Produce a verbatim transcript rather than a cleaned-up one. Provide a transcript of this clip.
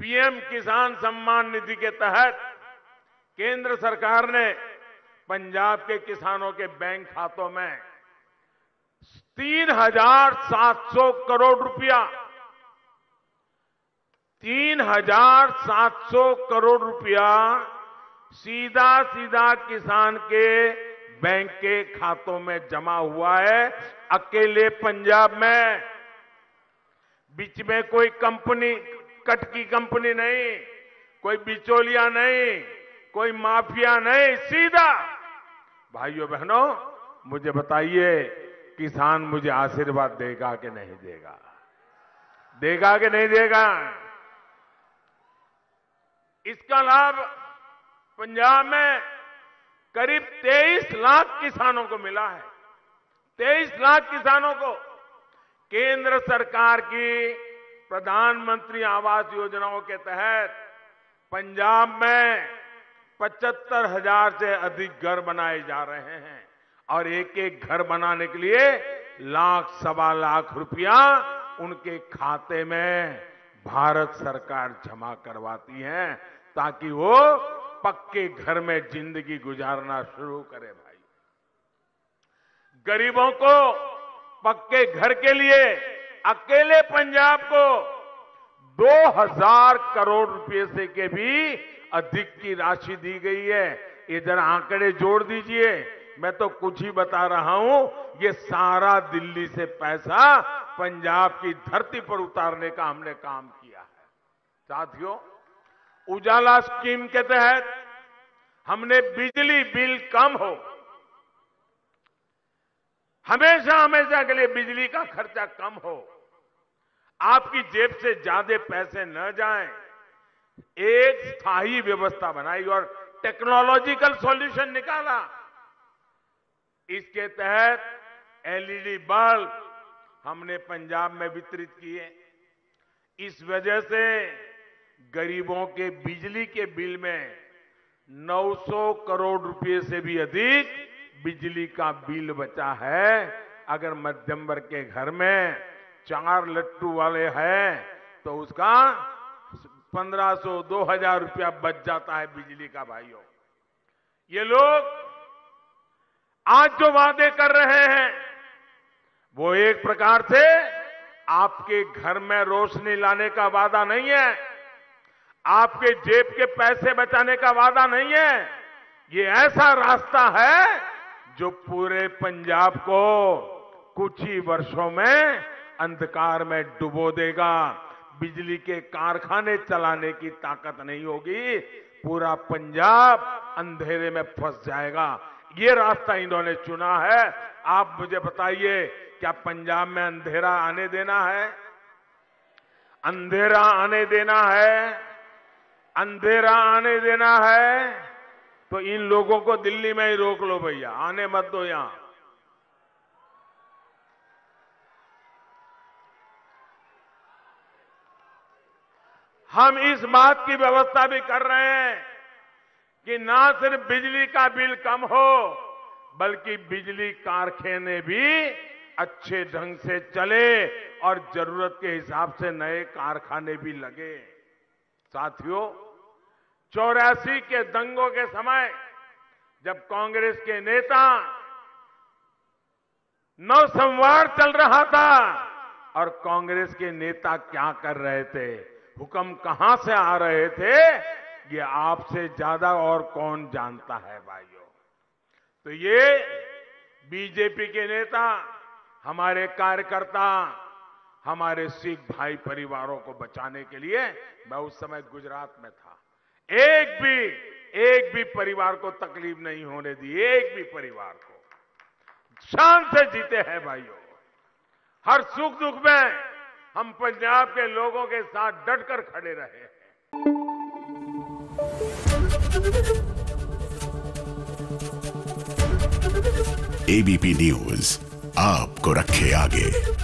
PM किसान सम्मान निधि के तहत केंद्र सरकार ने पंजाब के किसानों के बैंक खातों में तीन हजार सात सौ करोड़ रुपया तीन हजार सात सौ करोड़ रुपया सीधा सीधा किसान के बैंक के खातों में जमा हुआ है। अकेले पंजाब में, बीच में कोई कंपनी, कट की कंपनी नहीं, कोई बिचौलिया नहीं, कोई माफिया नहीं, सीधा। भाइयों बहनों, मुझे बताइए किसान मुझे आशीर्वाद देगा कि नहीं देगा? देगा कि नहीं देगा? इसका लाभ पंजाब में करीब तेईस लाख किसानों को मिला है। तेईस लाख किसानों को केंद्र सरकार की प्रधानमंत्री आवास योजनाओं के तहत पंजाब में पचहत्तर हजार से अधिक घर बनाए जा रहे हैं और एक एक घर बनाने के लिए लाख सवा लाख रुपया उनके खाते में भारत सरकार जमा करवाती है ताकि वो पक्के घर में जिंदगी गुजारना शुरू करे। भाई, गरीबों को पक्के घर के लिए अकेले पंजाब को दो हजार करोड़ रुपए से के भी अधिक की राशि दी गई है। ये जरा आंकड़े जोड़ दीजिए, मैं तो कुछ ही बता रहा हूं। ये सारा दिल्ली से पैसा पंजाब की धरती पर उतारने का हमने काम किया है। साथियों, उजाला स्कीम के तहत हमने बिजली बिल कम हो, हमेशा हमेशा के लिए बिजली का खर्चा कम हो, आपकी जेब से ज्यादा पैसे न जाएं, एक स्थायी व्यवस्था बनाई और टेक्नोलॉजिकल सॉल्यूशन निकाला। इसके तहत एलईडी बल्ब हमने पंजाब में वितरित किए। इस वजह से गरीबों के बिजली के बिल में नौ सौ करोड़ रुपए से भी अधिक बिजली का बिल बचा है। अगर मध्यम वर्ग के घर में चार लट्टू वाले हैं तो उसका पंद्रह सौ, दो हजार रुपया बच जाता है बिजली का। भाइयों, ये लोग आज जो वादे कर रहे हैं वो एक प्रकार से आपके घर में रोशनी लाने का वादा नहीं है, आपके जेब के पैसे बचाने का वादा नहीं है। ये ऐसा रास्ता है जो पूरे पंजाब को कुछ ही वर्षों में अंधकार में डुबो देगा। बिजली के कारखाने चलाने की ताकत नहीं होगी, पूरा पंजाब अंधेरे में फंस जाएगा। ये रास्ता इन्होंने चुना है। आप मुझे बताइए, क्या पंजाब में अंधेरा आने देना है? अंधेरा आने देना है? अंधेरा आने देना है तो इन लोगों को दिल्ली में ही रोक लो भैया, आने मत दो यहां। हम इस बात की व्यवस्था भी कर रहे हैं कि ना सिर्फ बिजली का बिल कम हो, बल्कि बिजली कारखाने भी अच्छे ढंग से चले और जरूरत के हिसाब से नए कारखाने भी लगे। साथियों, चौरासी के दंगों के समय जब कांग्रेस के नेता नौसंवार चल रहा था और कांग्रेस के नेता क्या कर रहे थे, हुक्म कहां से आ रहे थे, ये आपसे ज्यादा और कौन जानता है। भाइयों, तो ये बीजेपी के नेता हमारे कार्यकर्ता, हमारे सिख भाई परिवारों को बचाने के लिए, मैं उस समय गुजरात में था, एक भी एक भी परिवार को तकलीफ नहीं होने दी, एक भी परिवार को शान से जीते हैं। भाइयों, हर सुख दुख में हम पंजाब के लोगों के साथ डटकर खड़े रहे हैं। एबीपी न्यूज आपको रखे आगे।